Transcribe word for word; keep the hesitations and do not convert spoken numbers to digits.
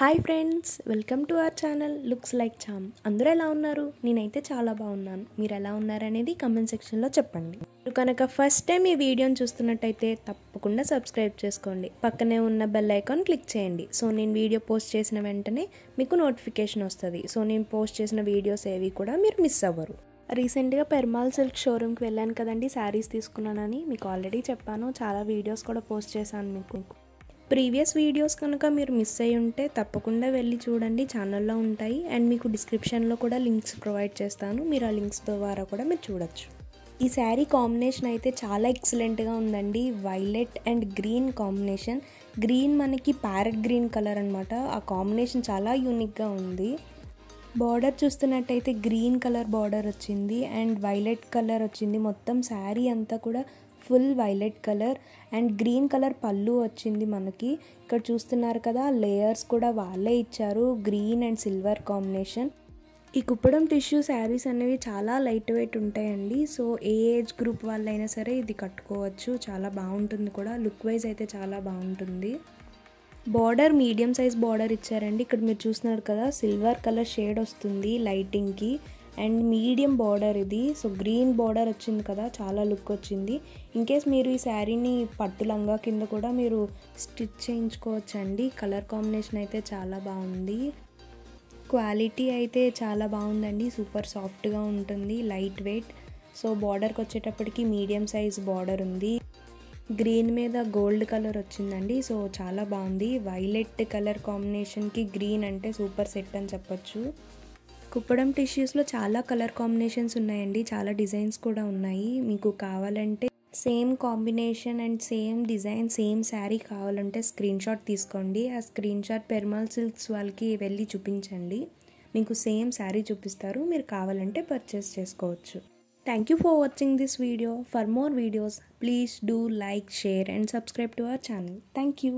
Hi friends, welcome to our channel looks like చామ్. అందరూ ఎలా ఉన్నారు? నేనైతే చాలా బాగున్నాను. మీరు ఎలా ఉన్నారు అనేది కామెంట్ సెక్షన్లో చెప్పండి. మీరు కనుక ఫస్ట్ టైం ఈ వీడియోని చూస్తున్నట్టయితే తప్పకుండా సబ్స్క్రైబ్ చేసుకోండి. పక్కనే ఉన్న బెల్ ఐకాన్ క్లిక్ చేయండి. సో నేను వీడియో పోస్ట్ చేసిన వెంటనే మీకు నోటిఫికేషన్ వస్తుంది. సో నేను పోస్ట్ చేసిన వీడియోస్ ఏవి కూడా మీరు మిస్ అవ్వరు. రీసెంట్గా పెర్మాల్ సిల్క్ షోరూమ్కి వెళ్ళాను కదండి శారీస్ తీసుకున్నానని. మీకు ఆల్రెడీ చెప్పాను, చాలా వీడియోస్ కూడా పోస్ట్ చేశాను. మీకు ప్రీవియస్ వీడియోస్ కనుక మీరు మిస్ అయ్యి ఉంటే తప్పకుండా వెళ్ళి చూడండి, ఛానల్లో ఉంటాయి. అండ్ మీకు డిస్క్రిప్షన్లో కూడా లింక్స్ ప్రొవైడ్ చేస్తాను, మీరు ఆ లింక్స్ ద్వారా కూడా మీరు చూడొచ్చు. ఈ శారీ కాంబినేషన్ అయితే చాలా ఎక్సలెంట్గా ఉందండి. Violet and green combination. Green మనకి ప్యారెట్ గ్రీన్ కలర్ అనమాట. ఆ కాంబినేషన్ చాలా యూనిక్గా ఉంది. బార్డర్ చూస్తున్నట్టయితే గ్రీన్ కలర్ బార్డర్ వచ్చింది అండ్ వైలెట్ కలర్ వచ్చింది. మొత్తం శారీ అంతా కూడా full violet colour and green colour పళ్ళు వచ్చింది మనకి. ఇక్కడ చూస్తున్నారు కదా, లేయర్స్ కూడా వాళ్ళే ఇచ్చారు, గ్రీన్ అండ్ సిల్వర్ కాంబినేషన్. ఈ కుప్పడం టిష్యూ శారీస్ అనేవి చాలా లైట్ వెయిట్ ఉంటాయండి. సో ఏ ఏజ్ గ్రూప్ వాళ్ళైనా సరే ఇది కట్టుకోవచ్చు, చాలా బాగుంటుంది కూడా. లుక్ వైజ్ అయితే చాలా బాగుంటుంది. బార్డర్ మీడియం సైజ్ బార్డర్ ఇచ్చారండి. ఇక్కడ మీరు చూస్తున్నారు కదా, సిల్వర్ కలర్ షేడ్ వస్తుంది లైటింగ్కి అండ్ మీడియం బార్డర్ ఇది. సో గ్రీన్ బార్డర్ వచ్చింది కదా, చాలా లుక్ వచ్చింది. ఇన్కేస్ మీరు ఈ శారీని పట్టు లంగా కింద కూడా మీరు స్టిచ్ చేయించుకోవచ్చండి. కలర్ కాంబినేషన్ అయితే చాలా బాగుంది. క్వాలిటీ అయితే చాలా బాగుందండి, సూపర్ సాఫ్ట్గా ఉంటుంది, లైట్ వెయిట్. సో బార్డర్కి వచ్చేటప్పటికి మీడియం సైజ్ బార్డర్ ఉంది. గ్రీన్ మీద గోల్డ్ కలర్ వచ్చిందండి, సో చాలా బాగుంది. వైలెట్ కలర్ కాంబినేషన్కి గ్రీన్ అంటే సూపర్ సెట్ అని చెప్పచ్చు. కుప్పడం టిష్యూస్లో చాలా కలర్ కాంబినేషన్స్ ఉన్నాయండి, చాలా డిజైన్స్ కూడా ఉన్నాయి. మీకు కావాలంటే same combination and same design same sari కావాలంటే స్క్రీన్ షాట్ తీసుకోండి. ఆ స్క్రీన్ షాట్ పెర్మాల్ సిల్క్స్ వాళ్ళకి వెళ్ళి చూపించండి, మీకు సేమ్ శారీ చూపిస్తారు. మీరు కావాలంటే పర్చేస్ చేసుకోవచ్చు. Thank you for watching this video. For more videos please do like, share and subscribe to our channel. Thank you.